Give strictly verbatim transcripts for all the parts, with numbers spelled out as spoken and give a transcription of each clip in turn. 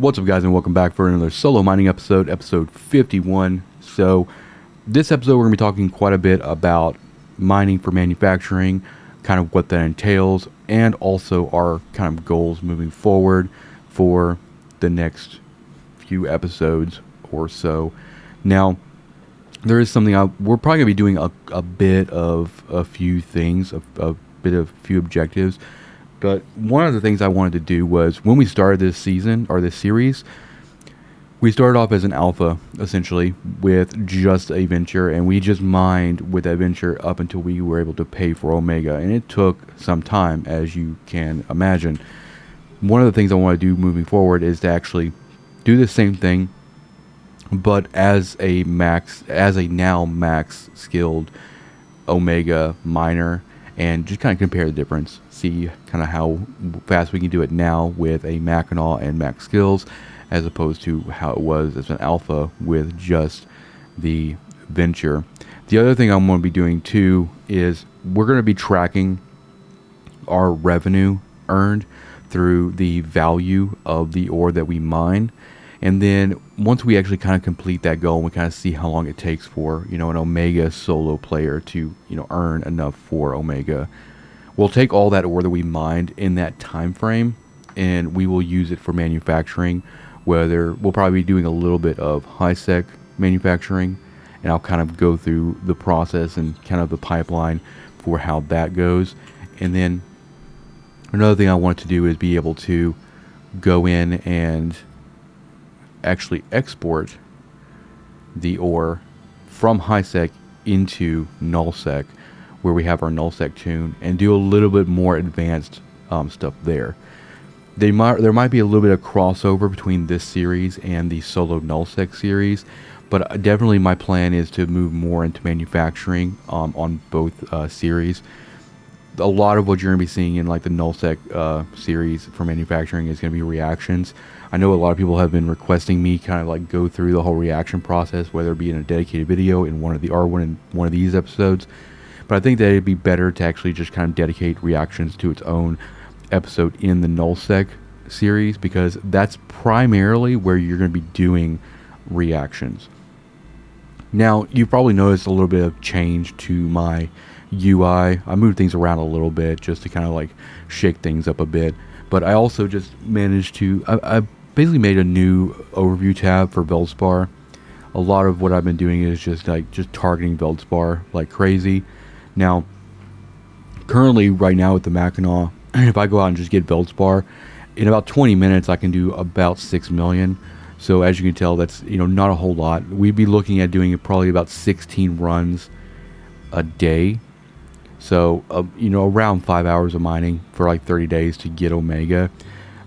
What's up, guys, and welcome back for another solo mining episode, episode fifty-one. So this episode we're gonna be talking quite a bit about mining for manufacturing, kind of what that entails, and also our kind of goals moving forward for the next few episodes or so. Now there is something I, we're probably gonna be doing a, a bit of a few things, a, a bit of few objectives. But one of the things I wanted to do was, when we started this season or this series, we started off as an alpha essentially with just a venture, and we just mined with that venture up until we were able to pay for Omega, and it took some time, as you can imagine. One of the things I want to do moving forward is to actually do the same thing, but as a max, as a now max skilled Omega miner, and just kind of compare the difference, see kind of how fast we can do it now with a Mackinaw and max skills, as opposed to how it was as an alpha with just the venture. The other thing I'm going to be doing too is we're going to be tracking our revenue earned through the value of the ore that we mine. And then once we actually kind of complete that goal, we kind of see how long it takes for, you know, an Omega solo player to, you know, earn enough for Omega. We'll take all that ore that we mined in that time frame, and we will use it for manufacturing. Whether we'll probably be doing a little bit of high-sec manufacturing, and I'll kind of go through the process and kind of the pipeline for how that goes. And then another thing I want to do is be able to go in and actually export the ore from high-sec into null-sec, where we have our null-sec tune, and do a little bit more advanced um, stuff there. They might, there might be a little bit of crossover between this series and the solo null-sec series, but definitely my plan is to move more into manufacturing um, on both uh, series. A lot of what you're going to be seeing in like the null-sec uh, series for manufacturing is going to be reactions. I know a lot of people have been requesting me kind of like go through the whole reaction process, whether it be in a dedicated video in one of the R one and one of these episodes. But I think that it'd be better to actually just kind of dedicate reactions to its own episode in the null-sec series, because that's primarily where you're going to be doing reactions. Now, you've probably noticed a little bit of change to my U I. I moved things around a little bit just to kind of like shake things up a bit. But I also just managed to, I, I basically made a new overview tab for Veldspar. A lot of what I've been doing is just like just targeting Veldspar like crazy. Now, currently right now with the Mackinaw, if I go out and just get Veldspar, in about twenty minutes I can do about six million. So as you can tell, that's, you know, not a whole lot. We'd be looking at doing probably about sixteen runs a day. So, uh, you know, around five hours of mining for like thirty days to get Omega.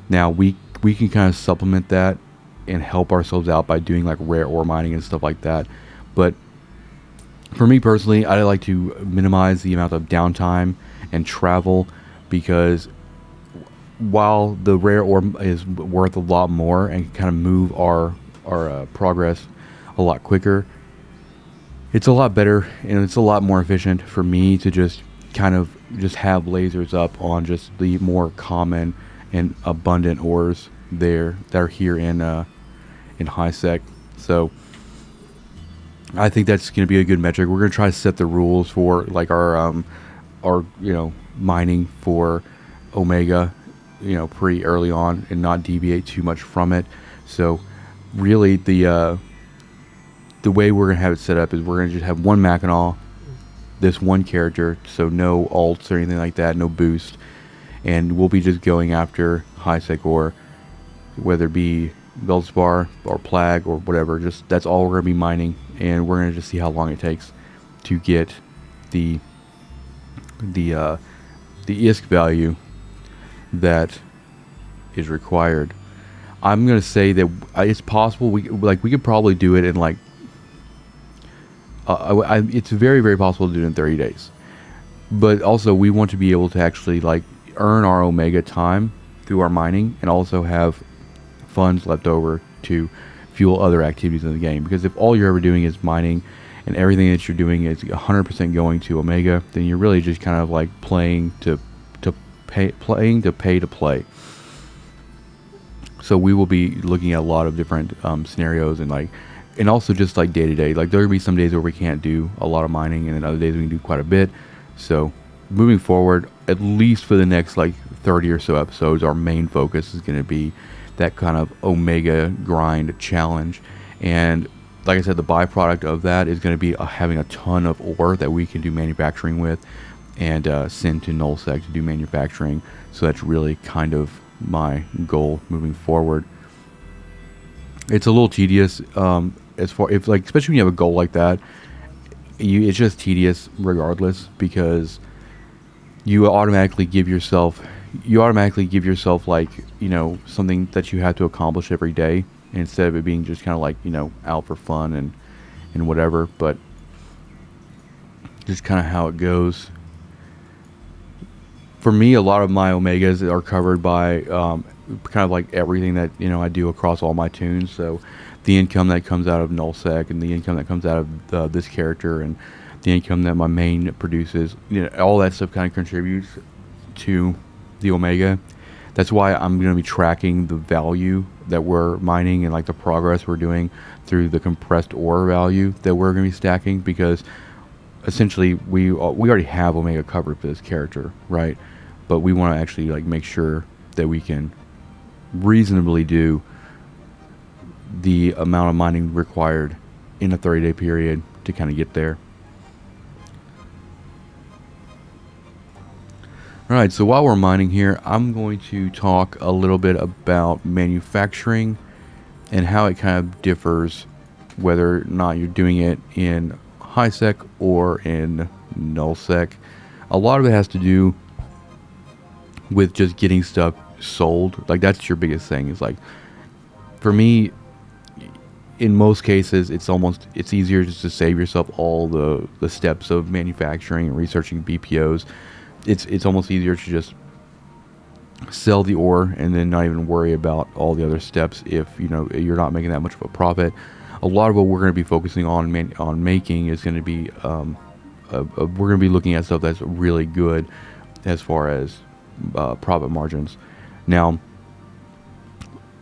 Now, we we can kind of supplement that and help ourselves out by doing like rare ore mining and stuff like that. But for me personally, I like to minimize the amount of downtime and travel, because while the rare ore is worth a lot more and kind of move our, our uh, progress a lot quicker, it's a lot better and it's a lot more efficient for me to just kind of just have lasers up on just the more common and abundant ores there that are here in uh, in high sec. So I think that's going to be a good metric. We're going to try to set the rules for like our um, our you know mining for Omega, you know, pretty early on and not deviate too much from it. So really the uh, the way we're going to have it set up is we're going to just have one Mackinaw, this one character, so no alts or anything like that, no boost. And we'll be just going after high sec ore, whether it be Veldspar or Plague or whatever. Just that's all we're going to be mining, and we're going to just see how long it takes to get the the uh, the I S K value that is required. I'm going to say that it's possible we like we could probably do it in like Uh, I, I, it's very, very possible to do it in thirty days. But also, we want to be able to actually like earn our Omega time through our mining, and also have funds left over to fuel other activities in the game. Because if all you're ever doing is mining, and everything that you're doing is one hundred percent going to Omega, then you're really just kind of like playing to to pay, playing to pay to play. So we will be looking at a lot of different um, scenarios, and like, and also just like day to day. Like there will be some days where we can't do a lot of mining, and then other days we can do quite a bit. So moving forward, at least for the next like thirty or so episodes, our main focus is going to be that kind of Omega grind challenge. And like I said, the byproduct of that is going to be uh, having a ton of ore that we can do manufacturing with, and uh, send to Nullsec to do manufacturing. So that's really kind of my goal moving forward. It's a little tedious, um, as far if like especially when you have a goal like that, you it's just tedious regardless, because you automatically give yourself you automatically give yourself like, you know, something that you have to accomplish every day, instead of it being just kind of like, you know, out for fun and and whatever. But just kind of how it goes. For me, a lot of my Omegas are covered by um, kind of like everything that, you know, I do across all my tunes. So the income that comes out of Nullsec, and the income that comes out of uh, this character, and the income that my main produces, you know, all that stuff kind of contributes to the Omega. That's why I'm going to be tracking the value that we're mining, and like the progress we're doing through the compressed ore value that we're going to be stacking, because essentially we uh, we already have Omega covered for this character, right? But we want to actually like make sure that we can reasonably do the amount of mining required in a thirty day period to kind of get there. All right, so while we're mining here, I'm going to talk a little bit about manufacturing and how it kind of differs whether or not you're doing it in HiSec or in Nullsec. A lot of it has to do with just getting stuff sold. Like that's your biggest thing. Is like, for me, in most cases, it's almost it's easier just to save yourself all the the steps of manufacturing and researching B P Os. It's it's almost easier to just sell the ore and then not even worry about all the other steps if, you know, you're not making that much of a profit. A lot of what we're going to be focusing on man, on making is going to be um, a, a, we're going to be looking at stuff that's really good as far as uh, profit margins. Now,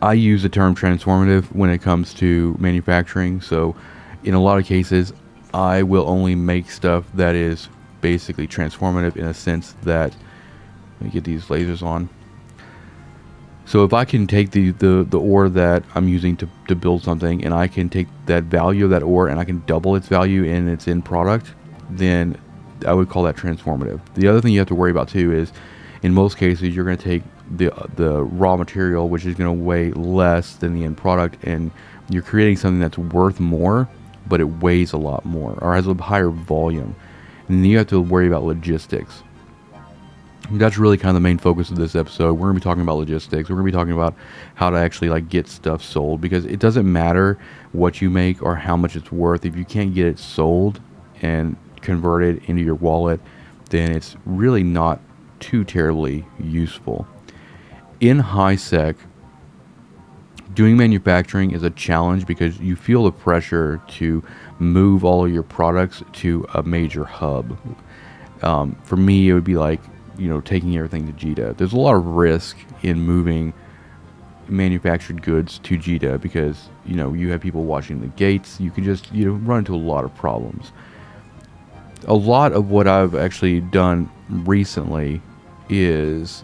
I use the term transformative when it comes to manufacturing. So in a lot of cases, I will only make stuff that is basically transformative in a sense that, let me get these lasers on. So if I can take the, the, the ore that I'm using to, to build something, and I can take that value of that ore and I can double its value in its end product, then I would call that transformative. The other thing you have to worry about too is, in most cases, you're going to take the, the raw material, which is going to weigh less than the end product, and you're creating something that's worth more, but it weighs a lot more or has a higher volume. And then you have to worry about logistics. That's really kind of the main focus of this episode. We're going to be talking about logistics. We're going to be talking about how to actually like get stuff sold, because it doesn't matter what you make or how much it's worth. If you can't get it sold and converted into your wallet, then it's really not too terribly useful. In HiSec, doing manufacturing is a challenge because you feel the pressure to move all of your products to a major hub. Um, for me, it would be like, you know, taking everything to JITA. There's a lot of risk in moving manufactured goods to JITA because, you know, you have people watching the gates. You can just, you know, run into a lot of problems. A lot of what I've actually done recently is,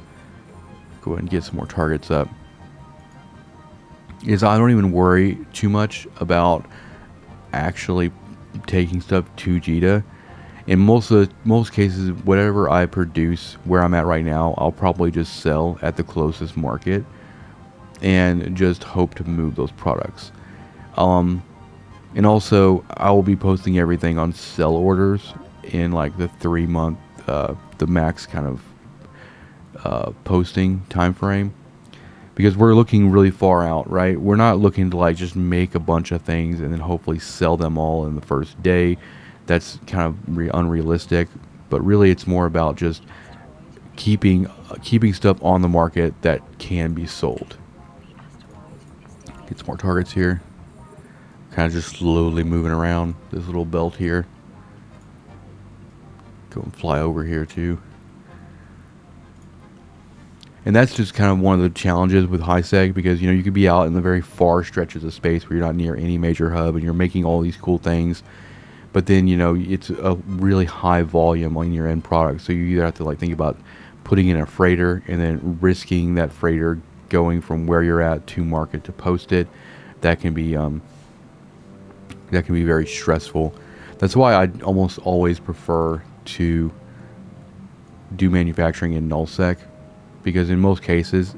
go ahead and get some more targets up, is I don't even worry too much about actually taking stuff to JITA. In most of the, most cases, whatever I produce where I'm at right now, I'll probably just sell at the closest market and just hope to move those products. Um, and also, I will be posting everything on sell orders in like the three month, uh, the max kind of uh, posting time frame. Because we're looking really far out, right? We're not looking to like just make a bunch of things and then hopefully sell them all in the first day. That's kind of re unrealistic, but really it's more about just keeping uh, keeping stuff on the market that can be sold. Get some more targets here. Kind of just slowly moving around this little belt here. Go and fly over here too. And that's just kind of one of the challenges with high sec, because, you know, you could be out in the very far stretches of space where you're not near any major hub and you're making all these cool things. But then, you know, it's a really high volume on your end product. So you either have to, like, think about putting in a freighter and then risking that freighter going from where you're at to market to post it. That can be, um, that can be very stressful. That's why I almost always prefer to do manufacturing in nullsec, because in most cases,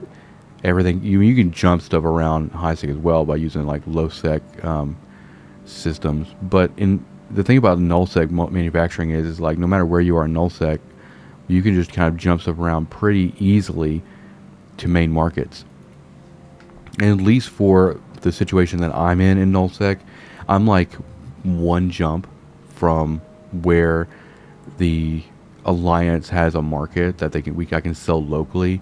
everything you you can jump stuff around high sec as well by using like low sec um, systems. But in the thing about nullsec manufacturing is, is like no matter where you are in nullsec, you can just kind of jump stuff around pretty easily to main markets. And at least for the situation that I'm in in nullsec, I'm like one jump from where the Alliance has a market that they can we I can sell locally,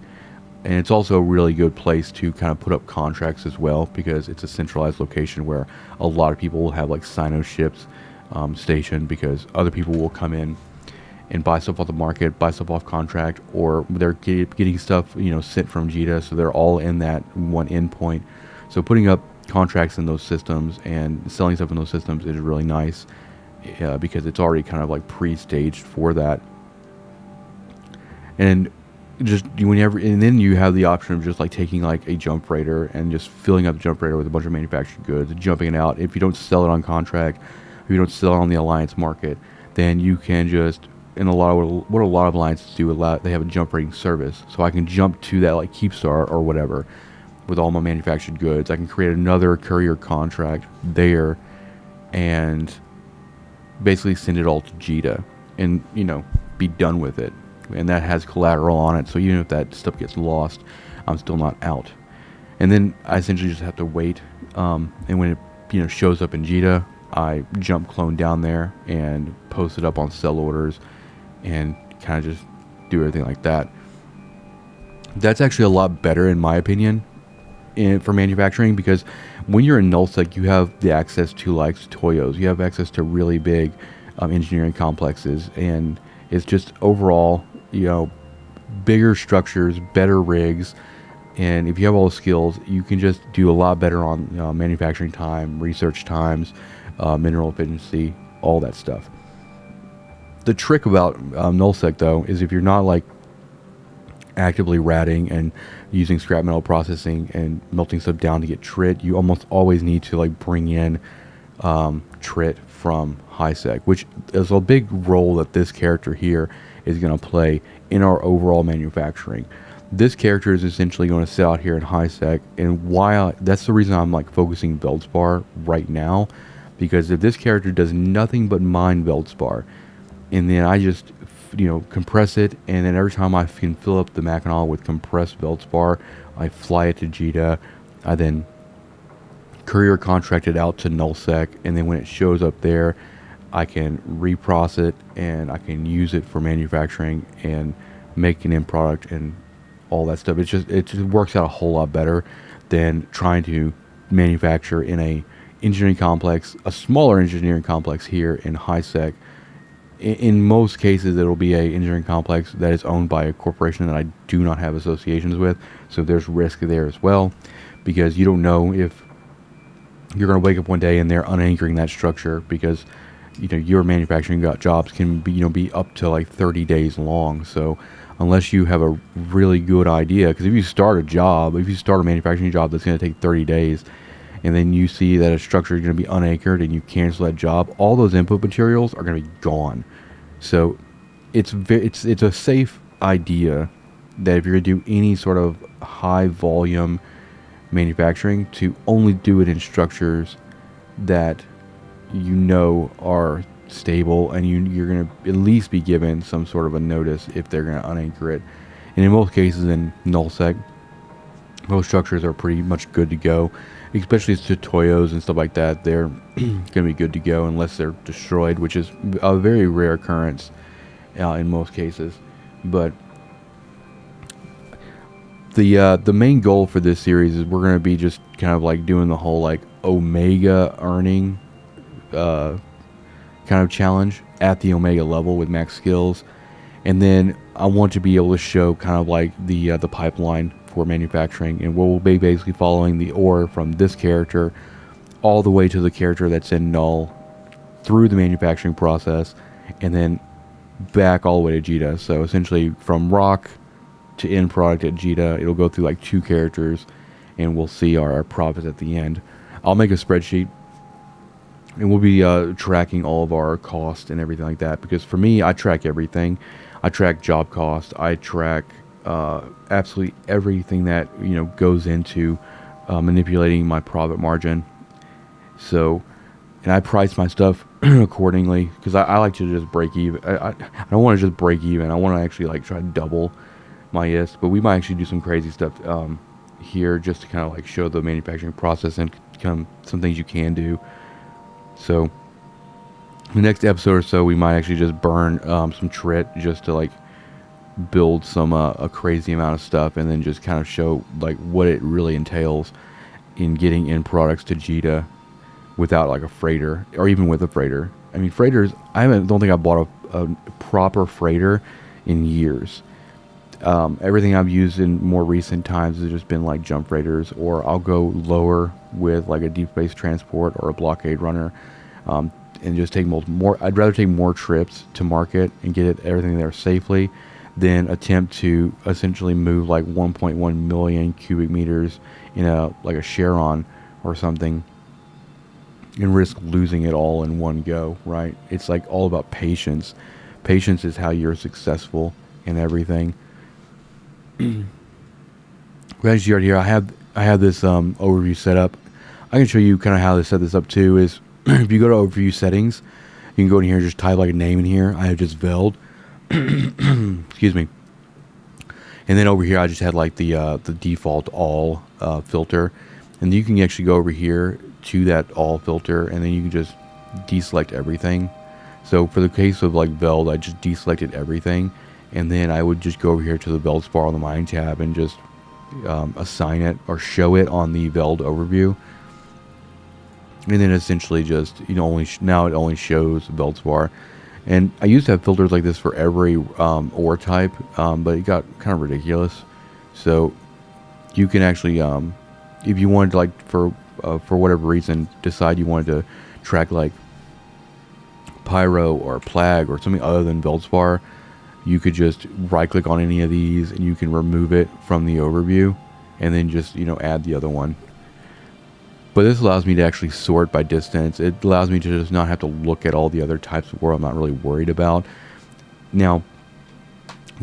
and it's also a really good place to kind of put up contracts as well, because it's a centralized location where a lot of people will have like Sino ships um, stationed, because other people will come in and buy stuff off the market, buy stuff off contract, or they're get, getting stuff, you know, sent from JITA, so they're all in that one endpoint. So putting up contracts in those systems and selling stuff in those systems is really nice, uh, because it's already kind of like pre-staged for that. And just whenever, and then you have the option of just like taking like a jump freighter and just filling up the jump freighter with a bunch of manufactured goods, jumping it out. If you don't sell it on contract, if you don't sell it on the Alliance market, then you can just, and a lot of what a lot of Alliances do, allow, they have a jump freighting service. So I can jump to that like Keepstar or whatever with all my manufactured goods. I can create another courier contract there and basically send it all to JITA and, you know, be done with it. And that has collateral on it, so even if that stuff gets lost, I'm still not out. And then I essentially just have to wait, um, and when it, you know, shows up in JITA, I jump clone down there and post it up on sell orders and kind of just do everything like that. That's actually a lot better in my opinion in, for manufacturing, because when you're in nullsec, you have the access to like Toyos, you have access to really big um, engineering complexes, and it's just overall, you know, bigger structures, better rigs, and if you have all the skills, you can just do a lot better on uh, manufacturing time, research times, uh, mineral efficiency, all that stuff. The trick about um, nullsec though is if you're not like actively ratting and using scrap metal processing and melting stuff down to get Trit, you almost always need to like bring in um, Trit from high sec, which is a big role that this character here is going to play in our overall manufacturing. This character is essentially going to sit out here in high sec, and why that's the reason I'm like focusing Veldspar right now, because if this character does nothing but mine Veldspar, and then I just, you know, compress it, and then every time I can fill up the Mackinaw with compressed Veldspar, I fly it to JITA, I then courier contracted out to nullsec, and then when it shows up there, I can reprocess it and I can use it for manufacturing and make an end product and all that stuff. It just it just works out a whole lot better than trying to manufacture in a engineering complex, a smaller engineering complex here in high sec. In, in most cases, it'll be a engineering complex that is owned by a corporation that I do not have associations with, so there's risk there as well, because you don't know if you're going to wake up one day and they're unanchoring that structure, because you know, your manufacturing jobs can be, you know, be up to like thirty days long. So unless you have a really good idea, because if you start a job, if you start a manufacturing job that's going to take thirty days, and then you see that a structure is going to be unanchored and you cancel that job, all those input materials are going to be gone. So it's it's it's a safe idea that if you're going to do any sort of high volume manufacturing, to only do it in structures that you know are stable, and you, you're going to at least be given some sort of a notice if they're going to unanchor it. And in most cases in nullsec, most structures are pretty much good to go, especially to Toyos and stuff like that. They're going to be good to go unless they're destroyed, which is a very rare occurrence uh, in most cases. But the uh, the main goal for this series is we're going to be just kind of like doing the whole like Omega earning Uh, kind of challenge at the Omega level with max skills, And then I want to be able to show kind of like the uh, the pipeline for manufacturing, and we'll be basically following the ore from this character all the way to the character that's in Null through the manufacturing process, and then back all the way to JITA. So essentially from rock to end product at JITA, it'll go through like two characters, and we'll see our, our profits at the end. I'll make a spreadsheet, and we'll be uh, tracking all of our costs and everything like that, because for me, I track everything. I track job cost, I track uh, absolutely everything that, you know, goes into uh, manipulating my profit margin. So, and I price my stuff accordingly, because I, I like to just break even. I, I, I don't want to just break even. I want to actually like try to double my I S K, but we might actually do some crazy stuff um, here just to kind of like show the manufacturing process and kind of some things you can do. So the next episode or so, we might actually just burn um, some Trit just to like build some uh, a crazy amount of stuff, and then just kind of show like what it really entails in getting end products to JITA without like a freighter, or even with a freighter. I mean, freighters, I haven't, don't think I bought a, a proper freighter in years. Um, everything I've used in more recent times has just been like jump freighters, or I'll go lower with like a deep space transport or a blockade runner, um, and just take multiple more. I'd rather take more trips to market and get it, everything there safely, than attempt to essentially move like one point one million cubic meters in a like a Charon or something, and risk losing it all in one go. Right? It's like all about patience. Patience is how you're successful in everything. As you already hear, I have I have this um, overview set up. I can show you kind of how to set this up too. Is if you go to overview settings, you can go in here and just type like a name in here. I have just Veld. Excuse me. And then over here, I just had like the uh, the default all uh, filter, and you can actually go over here to that all filter, and then you can just deselect everything. So for the case of like Veld, I just deselected everything. And then I would just go over here to the Veldspar on the Mine tab and just um, assign it or show it on the Veld overview. And then essentially just, you know, only sh now it only shows Veldspar. And I used to have filters like this for every um, ore type, um, but it got kind of ridiculous. So you can actually, um, if you wanted to, like, for, uh, for whatever reason, decide you wanted to track like Pyro or Plague or something other than Veldspar, you could just right click on any of these and you can remove it from the overview, and then just, you know, add the other one. But this allows me to actually sort by distance. It allows me to just not have to look at all the other types of ore I'm not really worried about. Now,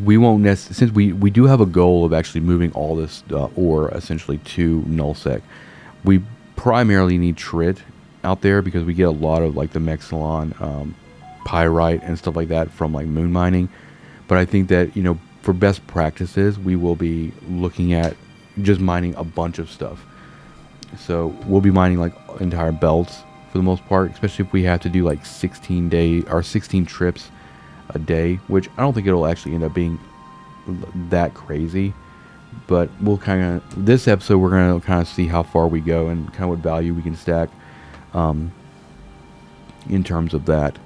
we won't necessarily, since we, we do have a goal of actually moving all this uh, ore essentially to Nullsec, we primarily need Trit out there because we get a lot of like the Mexalon, um, Pyrite and stuff like that from like moon mining. But I think that, you know, for best practices, we will be looking at just mining a bunch of stuff. So we'll be mining like entire belts for the most part, especially if we have to do like sixteen day or sixteen trips a day, which I don't think it'll actually end up being that crazy. But we'll kind of, this episode, we're going to kind of see how far we go and kind of what value we can stack um, in terms of that.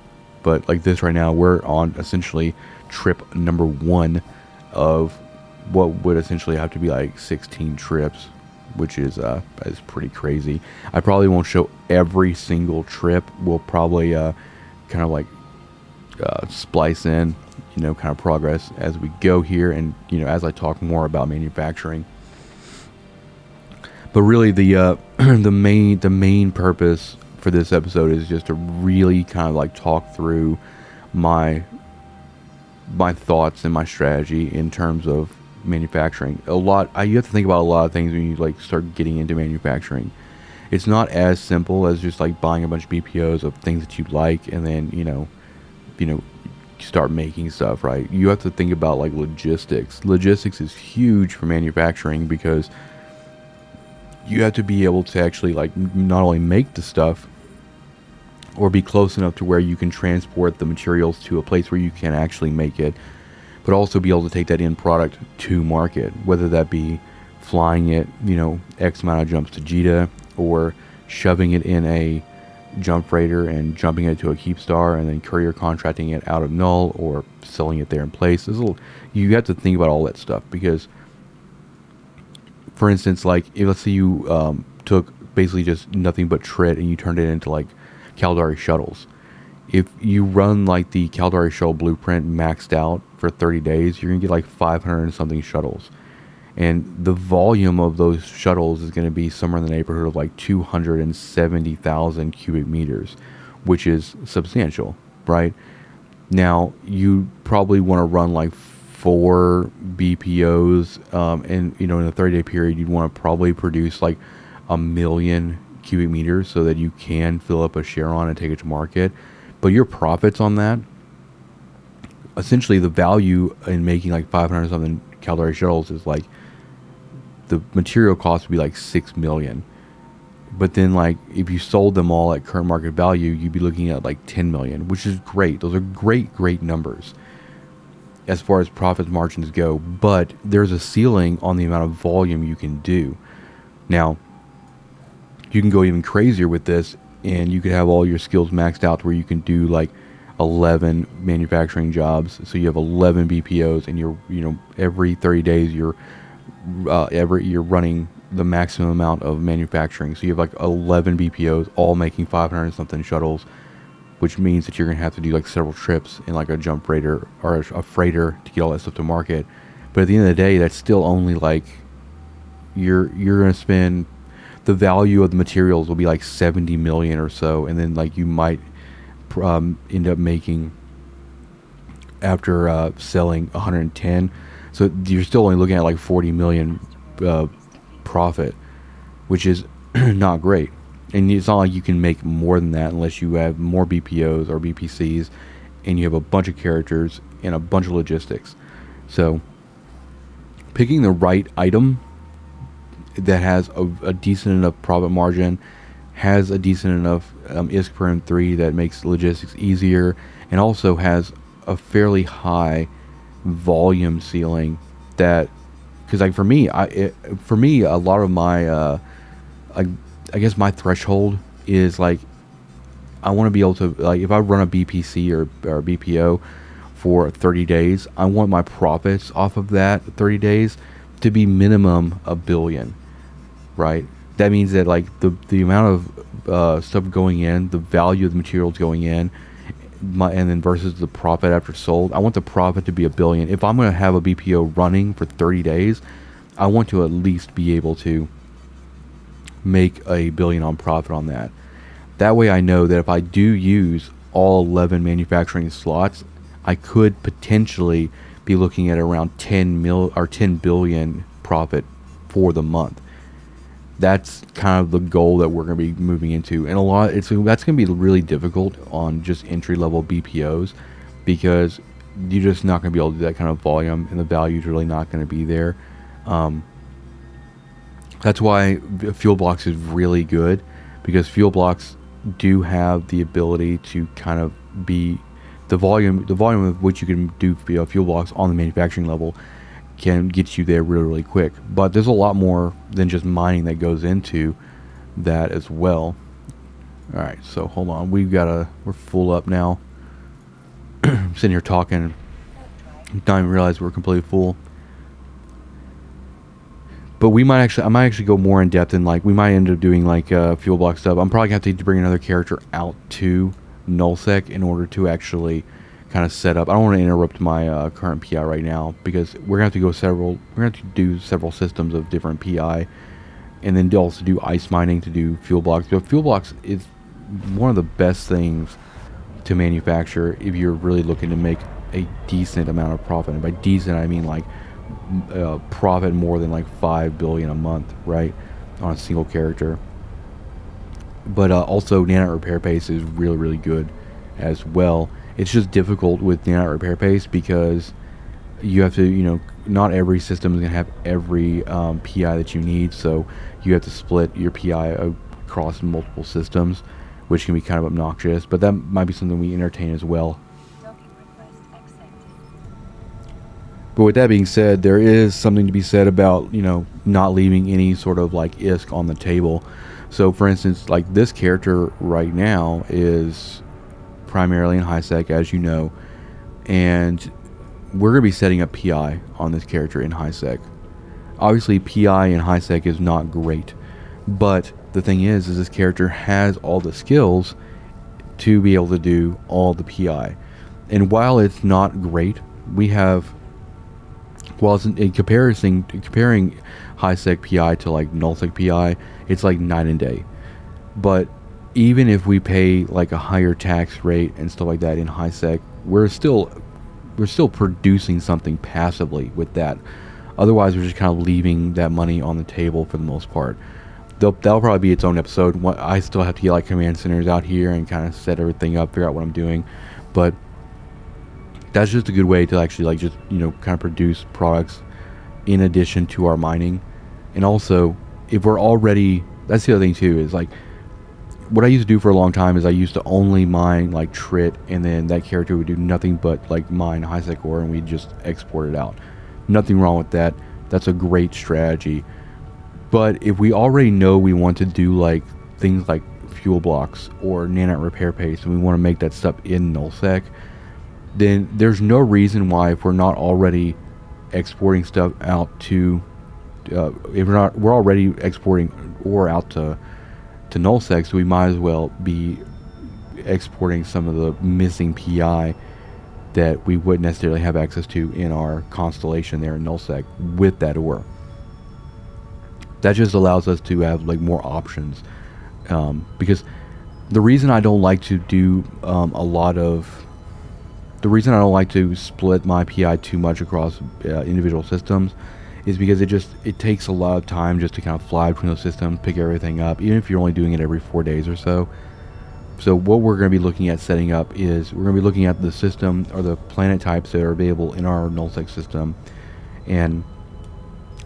But like this right now, we're on essentially trip number one of what would essentially have to be like sixteen trips, which is uh is pretty crazy. I probably won't show every single trip. We'll probably uh kind of like uh splice in, you know, kind of progress as we go here, and, you know, as I talk more about manufacturing. But really the uh the main the main purpose for this episode is just to really kind of like talk through my my thoughts and my strategy in terms of manufacturing. A lot, I, you have to think about a lot of things when you like start getting into manufacturing. It's not as simple as just like buying a bunch of B P Os of things that you like, and then, you know, you know, start making stuff, right? You have to think about like logistics. Logistics is huge for manufacturing because you have to be able to actually like not only make the stuff, or be close enough to where you can transport the materials to a place where you can actually make it, but also be able to take that end product to market, whether that be flying it, you know, X amount of jumps to JITA, or shoving it in a jump freighter and jumping it to a Keepstar and then courier contracting it out of null or selling it there in place. This will, you have to think about all that stuff, because for instance, like if, let's say you um, took basically just nothing but Trit and you turned it into like Caldari shuttles. If you run like the Caldari shuttle blueprint maxed out for thirty days, you're gonna get like five hundred and something shuttles. And the volume of those shuttles is going to be somewhere in the neighborhood of like two hundred seventy thousand cubic meters, which is substantial, right? Now, you probably want to run like four B P Os, um, and, you know, in a thirty-day period, you'd want to probably produce like a million cubic meters so that you can fill up a Charon and take it to market. But your profits on that, essentially the value in making like five hundred something Caldari shuttles is like, the material cost would be like six million, but then like if you sold them all at current market value, you'd be looking at like ten million, which is great. Those are great great numbers as far as profit margins go, but there's a ceiling on the amount of volume you can do. Now you can go even crazier with this, and you could have all your skills maxed out to where you can do like eleven manufacturing jobs, so you have eleven B P Os, and you're, you know, every thirty days you're uh, every you're running the maximum amount of manufacturing, so you have like eleven B P Os all making five hundred something shuttles, which means that you're gonna have to do like several trips in like a jump freighter or a freighter to get all that stuff to market. But at the end of the day, that's still only like, you're you're gonna spend, the value of the materials will be like seventy million or so, and then like you might Um, end up making after uh, selling one hundred ten, so you're still only looking at like forty million uh, profit, which is not great. And it's not like you can make more than that unless you have more B P Os or B P Cs, and you have a bunch of characters and a bunch of logistics. So picking the right item that has a, a decent enough profit margin, has a decent enough um, I S K per M three that makes logistics easier, and also has a fairly high volume ceiling. That, because like for me, I it, for me a lot of my uh, I, I guess my threshold is like, I want to be able to, like if I run a B P C or, or B P O for thirty days, I want my profits off of that thirty days to be minimum a billion, right? That means that like the, the amount of uh, stuff going in, the value of the materials going in, my, and then versus the profit after sold, I want the profit to be a billion. If I'm going to have a B P O running for thirty days, I want to at least be able to make a billion on profit on that. That way I know that if I do use all eleven manufacturing slots, I could potentially be looking at around ten mil or ten billion profit for the month. That's kind of the goal that we're going to be moving into, and a lot it's that's going to be really difficult on just entry level B P Os, because you're just not going to be able to do that kind of volume, and the value is really not going to be there. Um, that's why fuel blocks is really good, because fuel blocks do have the ability to kind of be the volume the volume of which you can do fuel blocks on the manufacturing level can get you there really, really quick. But there's a lot more than just mining that goes into that as well. All right, so hold on, we've got a we're full up now. I'm sitting here talking, don't even realize we're completely full. But we might actually, I might actually go more in depth, and like we might end up doing like uh, fuel block stuff. I'm probably gonna have to bring another character out to Nullsec in order to actually kind of set up. I don't want to interrupt my uh, current P I right now, because we're gonna have to go several. We're gonna have to do several systems of different P I, and then also do ice mining to do fuel blocks. But fuel blocks is one of the best things to manufacture if you're really looking to make a decent amount of profit. And by decent, I mean like uh, profit more than like five billion a month, right, on a single character. But uh, also, nanite repair pace is really, really good as well. It's just difficult with nanite repair pace, because you have to, you know, not every system is going to have every um, P I that you need, so you have to split your P I across multiple systems, which can be kind of obnoxious, but that might be something we entertain as well. But with that being said, there is something to be said about, you know, not leaving any sort of like I S K on the table. So for instance, like this character right now is primarily in high sec, as you know, and we're going to be setting up P I on this character in high sec. Obviously P I in high sec is not great, but the thing is, is this character has all the skills to be able to do all the P I. And while it's not great, we have, while it's in, in comparison, comparing high sec P I to like null sec P I, it's like night and day. But even if we pay like a higher tax rate and stuff like that in high sec, we're still, we're still producing something passively with that. Otherwise, we're just kind of leaving that money on the table for the most part. They'll, that'll probably be its own episode. What, I still have to get like command centers out here and kind of set everything up, figure out what I'm doing. But that's just a good way to actually like just, you know, kind of produce products in addition to our mining. And also, if we're already, that's the other thing too, is like what I used to do for a long time is I used to only mine like Trit, and then that character would do nothing but like mine high sec ore, and we just export it out. Nothing wrong with that. That's a great strategy. But if we already know we want to do like things like fuel blocks or nanite repair paste, and we want to make that stuff in nullsec, then there's no reason why, if we're not already exporting stuff out to, uh, if we're not, we're already exporting ore out to to nullsec, so we might as well be exporting some of the missing P I that we wouldn't necessarily have access to in our constellation there in nullsec with that ore. That just allows us to have like more options, um, because the reason I don't like to do um, a lot of, the reason I don't like to split my P I too much across uh, individual systems is because it just, it takes a lot of time just to kind of fly between those systems, pick everything up, even if you're only doing it every four days or so. So what we're going to be looking at setting up is we're going to be looking at the system or the planet types that are available in our nullsec system, and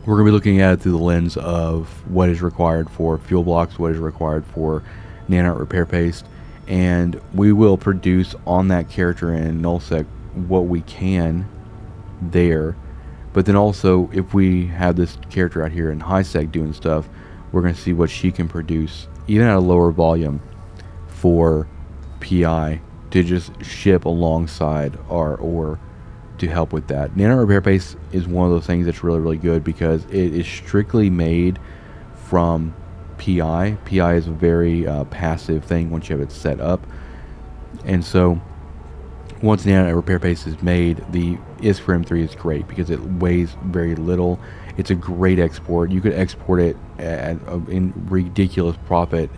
we're going to be looking at it through the lens of what is required for fuel blocks, what is required for nanite repair paste, and we will produce on that character in nullsec what we can there. But then also, if we have this character out here in high sec doing stuff, we're going to see what she can produce, even at a lower volume, for P I to just ship alongside our ore to help with that. Nanite repair paste is one of those things that's really, really good because it is strictly made from P I. P I is a very uh, passive thing once you have it set up, and so once nanite repair paste is made, the I S K for M three is great because it weighs very little. It's a great export. You could export it at a, in ridiculous profit.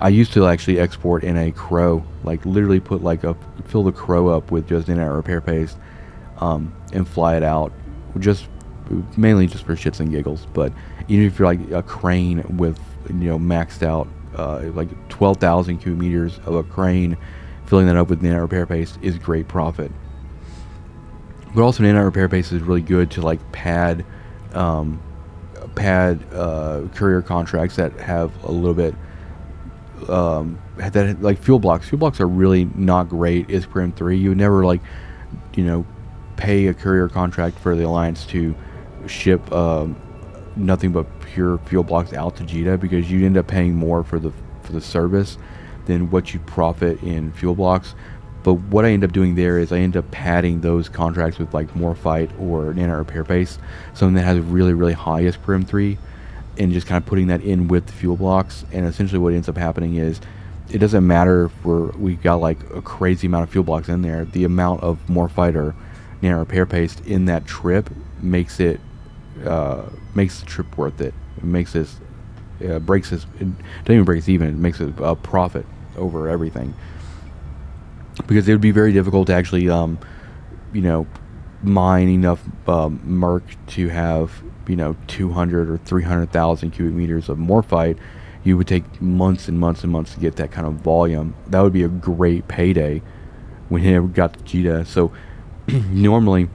I used to actually export in a Crow, like literally put like a fill the Crow up with just nanite repair paste. Um, and fly it out, just mainly just for shits and giggles. But even if you're like a crane with, you know, maxed out uh, like twelve thousand cubic meters of a crane, filling that up with nanite repair paste is great profit. But also nanite repair paste is really good to like pad um, pad uh, courier contracts that have a little bit um, that like fuel blocks. Fuel blocks are really not great. Is Prim three, you would never like, you know, pay a courier contract for the Alliance to ship um, nothing but pure fuel blocks out to JITA, because you'd end up paying more for the for the service than what you profit in fuel blocks. But what I end up doing there is I end up padding those contracts with like Morphite or nanite repair paste, something that has really, really high I S K per M three, and just kind of putting that in with the fuel blocks. And essentially what ends up happening is, it doesn't matter if we're, we've got like a crazy amount of fuel blocks in there, the amount of Morphite or nanite repair paste in that trip makes it uh, makes the trip worth it. It makes this uh, breaks this. It doesn't even break us even. It makes it a profit over everything, because it would be very difficult to actually, um, you know, mine enough um, merc to have, you know, two hundred or three hundred thousand cubic meters of Morphite. You would take months and months and months to get that kind of volume. That would be a great payday when it got to JITA. So normally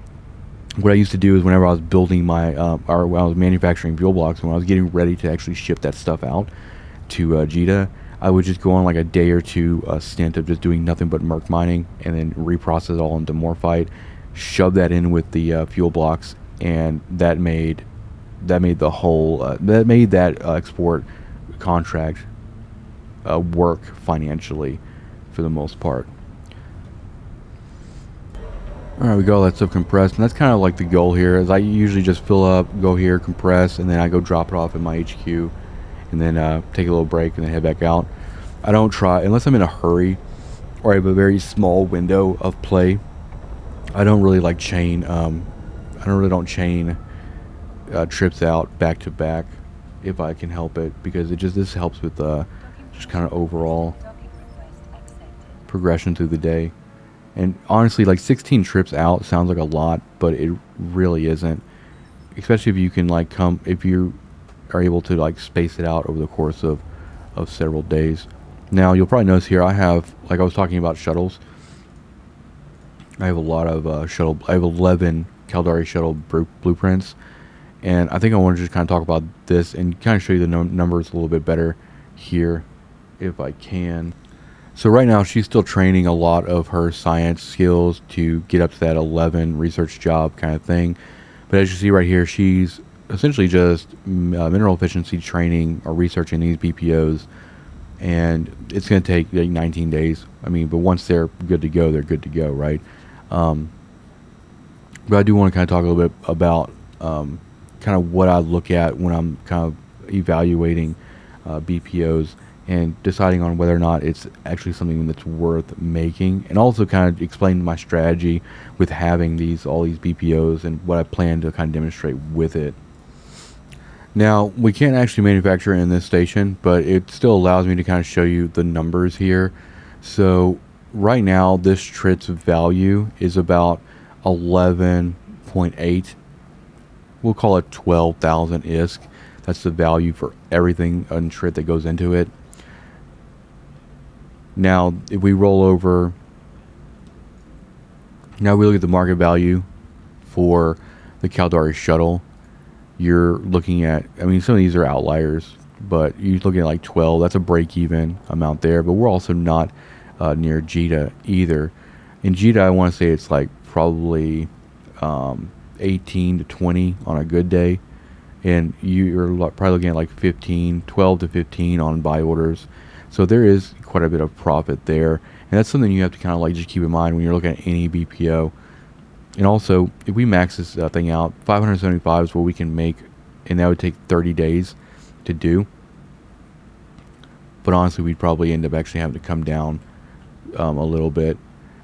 what I used to do is whenever I was building my uh, or when I was manufacturing fuel blocks, when I was getting ready to actually ship that stuff out to uh, JITA, I would just go on like a day or two uh, stint of just doing nothing but merc mining, and then reprocess it all into Morphite, shove that in with the uh, fuel blocks, and that made that made the whole uh, that made that uh, export contract uh, work financially for the most part. Alright, we got all that stuff compressed, and that's kind of like the goal here, is I usually just fill up, go here, compress, and then I go drop it off at my H Q, and then uh, take a little break, and then head back out. I don't try, unless I'm in a hurry, or I have a very small window of play, I don't really like chain, um, I don't really don't chain uh, trips out back to back if I can help it, because it just, this helps with uh, just kind of overall progression through the day. And honestly, like sixteen trips out sounds like a lot, but it really isn't, especially if you can like come, if you are able to like space it out over the course of, of several days. Now you'll probably notice here I have, like I was talking about shuttles, I have a lot of uh, shuttle, I have eleven Caldari shuttle blueprints, and I think I want to just kind of talk about this and kind of show you the num numbers a little bit better here if I can. So right now she's still training a lot of her science skills to get up to that eleven research job kind of thing, but as you see right here, she's essentially just uh, mineral efficiency training or researching these B P Os, and it's going to take like nineteen days. I mean, but once they're good to go, they're good to go, right? Um, but I do want to kind of talk a little bit about um, kind of what I look at when I'm kind of evaluating uh, B P Os and deciding on whether or not it's actually something that's worth making, and also kind of explain my strategy with having these all these B P Os and what I plan to kind of demonstrate with it. Now, we can't actually manufacture in this station, but it still allows me to kind of show you the numbers here. So right now, this Trit's value is about eleven point eight. We'll call it twelve thousand I S K. That's the value for everything on Trit that goes into it. Now, if we roll over, now we look at the market value for the Caldari shuttle. You're looking at, I mean, some of these are outliers, but you're looking at like twelve. That's a break-even amount there, but we're also not uh, near JITA either. In JITA, I want to say it's like probably um, eighteen to twenty on a good day, and you're probably looking at like fifteen, twelve to fifteen on buy orders. So there is quite a bit of profit there, and that's something you have to kind of like just keep in mind when you're looking at any B P O. And also, if we max this uh, thing out, five hundred seventy-five is what we can make, and that would take thirty days to do. But honestly, we'd probably end up actually having to come down um, a little bit.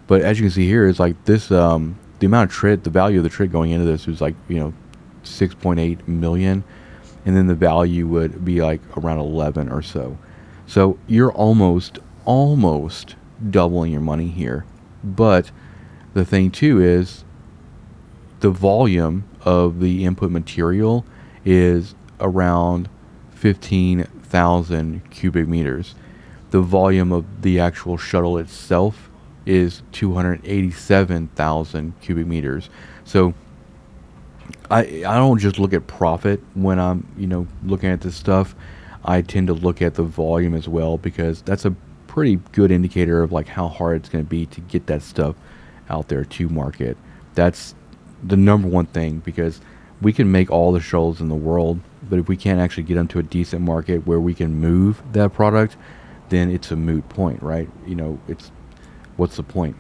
But as you can see here, it's like this, um, the amount of Trit, the value of the Trit going into this was like, you know, six point eight million. And then the value would be like around eleven or so. So you're almost, almost doubling your money here. But the thing too is, the volume of the input material is around fifteen thousand cubic meters. The volume of the actual shuttle itself is two hundred eighty-seven thousand cubic meters. So I, I don't just look at profit when I'm, you know, looking at this stuff. I tend to look at the volume as well, because that's a pretty good indicator of like how hard it's going to be to get that stuff out there to market. That's the number one thing, because we can make all the shuttles in the world, but if we can't actually get them to a decent market where we can move that product, then it's a moot point, right? You know, it's, what's the point?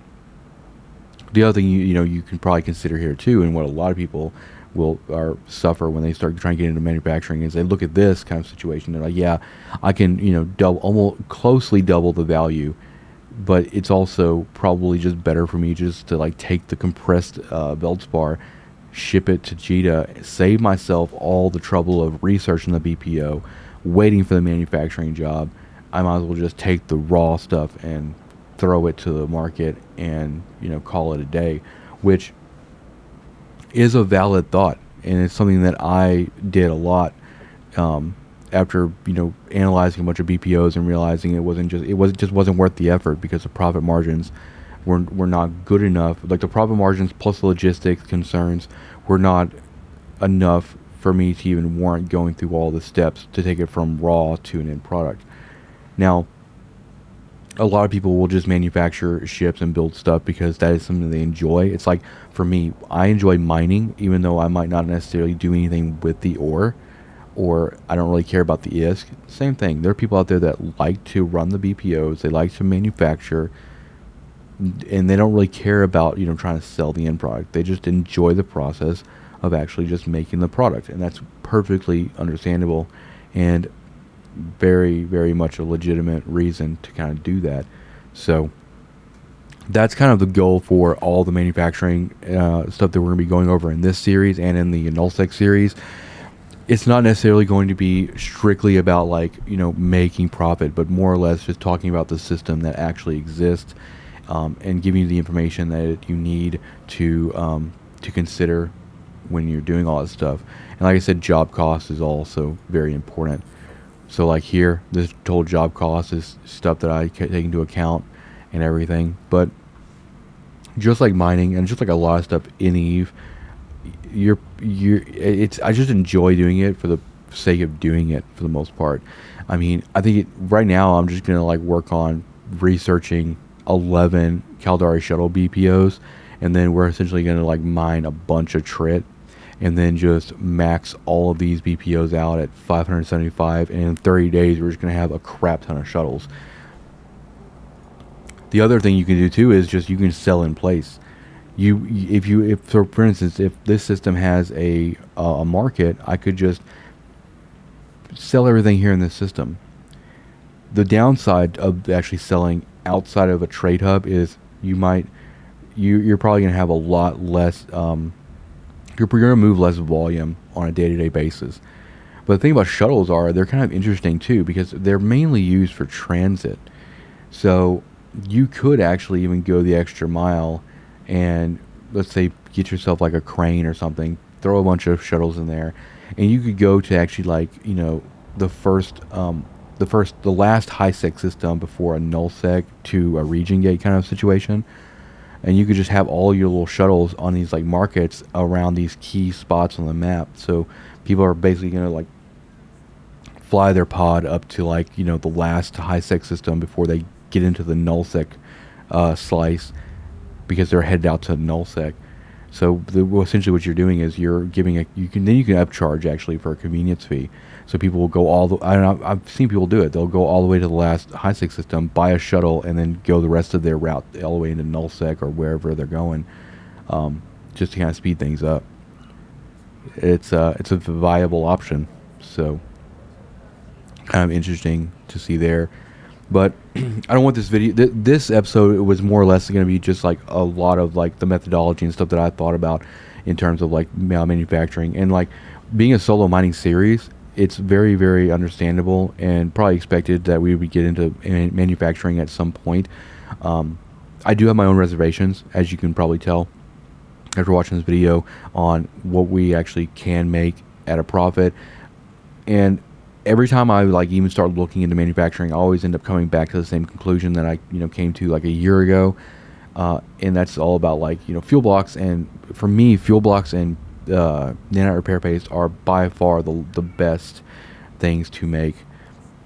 The other thing you, you know, you can probably consider here too, and what a lot of people will are, suffer when they start trying to get into manufacturing, is they look at this kind of situation. They're like, yeah, I can, you know, double, almost closely double the value, but it's also probably just better for me just to like take the compressed uh, Veldspar, ship it to JITA, save myself all the trouble of researching the B P O, waiting for the manufacturing job. I might as well just take the raw stuff and throw it to the market and, you know, call it a day, which is a valid thought. And it's something that I did a lot um, after, you know, analyzing a bunch of B P Os and realizing it wasn't just, it was just wasn't worth the effort, because the profit margins were, were not good enough. Like the profit margins plus the logistics concerns were not enough for me to even warrant going through all the steps to take it from raw to an end product. Now, a lot of people will just manufacture ships and build stuff because that is something they enjoy. It's like, for me, I enjoy mining, even though I might not necessarily do anything with the ore. or I don't really care about the I S K. Same thing. There are people out there that like to run the B P Os. They like to manufacture, and they don't really care about, you know, trying to sell the end product. They just enjoy the process of actually just making the product, and that's perfectly understandable and very, very much a legitimate reason to kind of do that. So that's kind of the goal for all the manufacturing uh, stuff that we're going to be going over in this series and in the NullSec series. It's not necessarily going to be strictly about, like, you know, making profit, but more or less just talking about the system that actually exists, um, and giving you the information that you need to um, to consider when you're doing all that stuff. And like I said, job cost is also very important. So like here, this total job cost is stuff that I take into account and everything. But just like mining and just like a lot of stuff in Eve, you're you're it's I just enjoy doing it for the sake of doing it, for the most part. I mean, I think it, right now I'm just gonna like work on researching eleven Caldari shuttle B P Os, and then we're essentially gonna like mine a bunch of Trit, and then just max all of these B P Os out at five hundred seventy-five, and in thirty days we're just going to have a crap ton of shuttles. The other thing you can do too is just you can sell in place. You if you if so for instance, if this system has a uh, a market, I could just sell everything here in this system. The downside of actually selling outside of a trade hub is you might you you're probably going to have a lot less um you're going to move less volume on a day-to-day basis. But the thing about shuttles are they're kind of interesting too, because they're mainly used for transit. So you could actually even go the extra mile and, let's say, get yourself like a crane or something, throw a bunch of shuttles in there, and you could go to actually, like, you know, the first um, the first the last high-sec system before a null-sec to a region gate kind of situation. And you could just have all your little shuttles on these, like, markets around these key spots on the map. So people are basically going to, like, fly their pod up to, like, you know, the last high-sec system before they get into the null-sec uh, slice, because they're headed out to null-sec. So the, well, essentially what you're doing is you're giving a... you can Then you can upcharge, actually, for a convenience fee. So people will go all the... I don't know, I've seen people do it. They'll go all the way to the last high-sec system, buy a shuttle, and then go the rest of their route all the way into null-sec or wherever they're going, um, just to kind of speed things up. It's, uh, it's a viable option. So kind of interesting to see there. But I don't want this video... Th this episode was more or less going to be just like a lot of like the methodology and stuff that I thought about in terms of like manufacturing. And like being a solo mining series... it's very, very understandable and probably expected that we would get into manufacturing at some point. Um, I do have my own reservations, as you can probably tell after watching this video, on what we actually can make at a profit. And every time I like even start looking into manufacturing, I always end up coming back to the same conclusion that I you know came to like a year ago. Uh, and that's all about like you know fuel blocks, and for me, fuel blocks and Uh, nanite repair paste are by far the, the best things to make,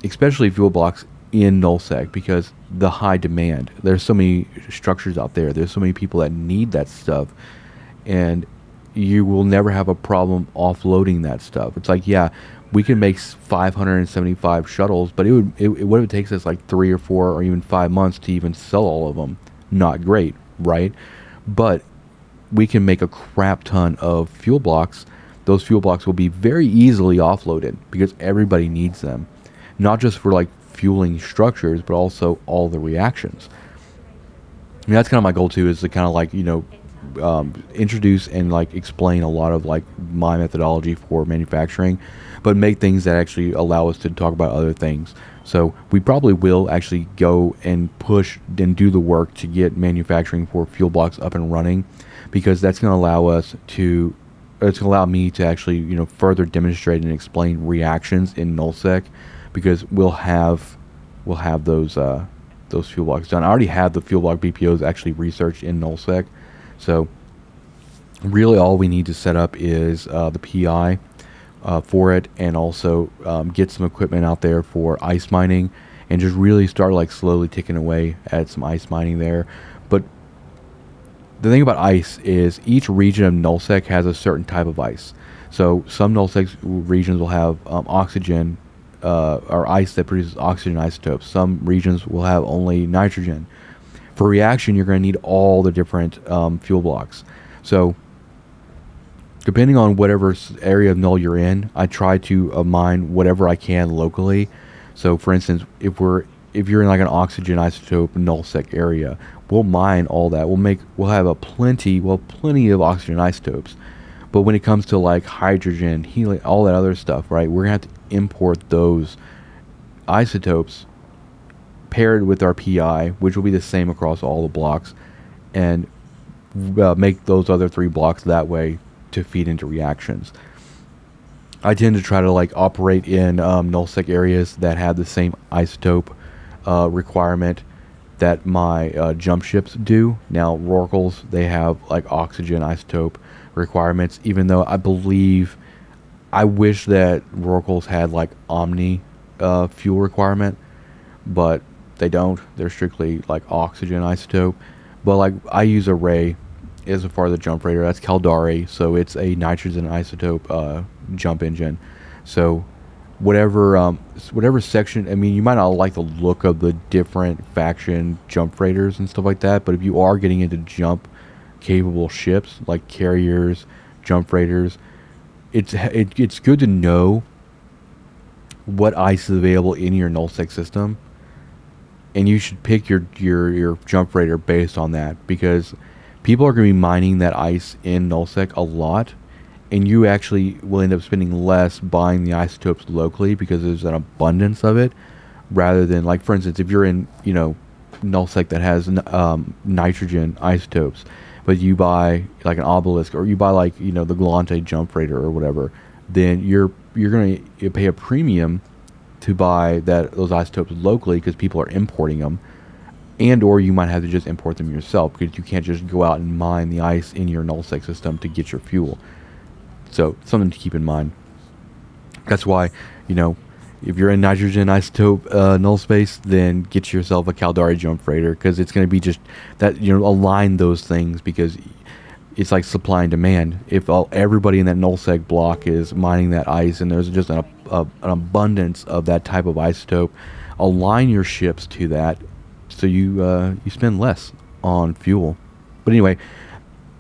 especially fuel blocks in null-sec, because the high demand, there's so many structures out there, there's so many people that need that stuff, and you will never have a problem offloading that stuff. It's like, yeah, we can make five hundred seventy-five shuttles, but it would it, it what if it takes us like three or four or even five months to even sell all of them? Not great, right? But we can make a crap ton of fuel blocks. Those fuel blocks will be very easily offloaded because everybody needs them, not just for like fueling structures, but also all the reactions. And that's kind of my goal too, is to kind of like you know um, introduce and like explain a lot of like my methodology for manufacturing, but make things that actually allow us to talk about other things. So we probably will actually go and push and do the work to get manufacturing for fuel blocks up and running, because that's going to allow us to, it's going to allow me to actually, you know, further demonstrate and explain reactions in null-sec, because we'll have, we'll have those, uh, those fuel blocks done. I already have the fuel block B P Os actually researched in null-sec. So really all we need to set up is uh, the P I uh, for it, and also um, get some equipment out there for ice mining, and just really start like slowly ticking away at some ice mining there. But the thing about ice is each region of null-sec has a certain type of ice. So some null six regions will have um, oxygen uh, or ice that produces oxygen isotopes. Some regions will have only nitrogen. For reaction, you're going to need all the different um, fuel blocks. So depending on whatever area of null you're in, I try to uh, mine whatever I can locally. So for instance, if we're if you're in like an oxygen isotope null sec area, we'll mine all that. We'll make we'll have a plenty well plenty of oxygen isotopes. But when it comes to like hydrogen, helium, all that other stuff, right? We're gonna have to import those isotopes paired with our P I, which will be the same across all the blocks, and uh, make those other three blocks that way to feed into reactions. I tend to try to like operate in um, null sec areas that have the same isotope uh, requirement that my uh, jump ships do. Now, Rorquals, they have like oxygen isotope requirements, even though I believe, I wish that Rorquals had like Omni uh, fuel requirement, but they don't. They're strictly like oxygen isotope. But like I use a Ray as a part of the jump freighter. That's Caldari, so it's a nitrogen isotope uh, jump engine. So whatever um, whatever section, I mean, you might not like the look of the different faction jump freighters and stuff like that, but if you are getting into jump capable ships like carriers, jump freighters, it's it, it's good to know what ice is available in your null sec system, and you should pick your your your jump freighter based on that, because people are going to be mining that ice in null sec a lot, and you actually will end up spending less buying the isotopes locally because there's an abundance of it, rather than like, for instance, if you're in, you know, null sec that has um, nitrogen isotopes, but you buy like an Obelisk, or you buy like, you know, the Gallente jump freighter or whatever, then you're you're going to pay a premium to buy that those isotopes locally because people are importing them, and or you might have to just import them yourself because you can't just go out and mine the ice in your null sec system to get your fuel. So something to keep in mind. That's why, you know, if you're in nitrogen isotope uh, null space, then get yourself a Caldari jump freighter, because it's going to be just that, you know, align those things, because it's like supply and demand. If all, everybody in that null sec block is mining that ice and there's just an, a, an abundance of that type of isotope, align your ships to that so you, uh, you spend less on fuel. But anyway,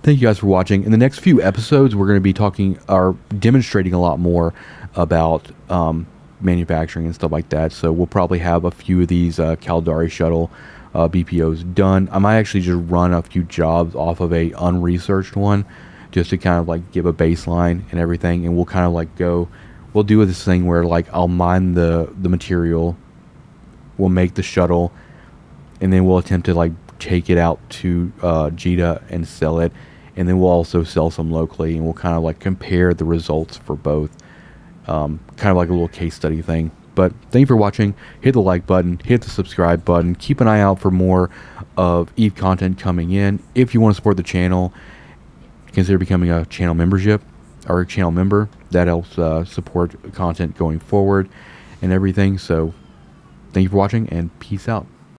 thank you guys for watching. In the next few episodes, we're going to be talking or demonstrating a lot more about um, manufacturing and stuff like that. So we'll probably have a few of these uh, Caldari shuttle uh, B P Os done. I might actually just run a few jobs off of a unresearched one just to kind of like give a baseline and everything. And we'll kind of like go, we'll do this thing where like I'll mine the, the material, we'll make the shuttle, and then we'll attempt to like take it out to uh, JITA and sell it. And then we'll also sell some locally, and we'll kind of like compare the results for both. Um, kind of like a little case study thing. But thank you for watching. Hit the like button. Hit the subscribe button. Keep an eye out for more of Eve content coming in. If you want to support the channel, consider becoming a channel membership or a channel member. That helps uh, support content going forward and everything. So thank you for watching, and peace out.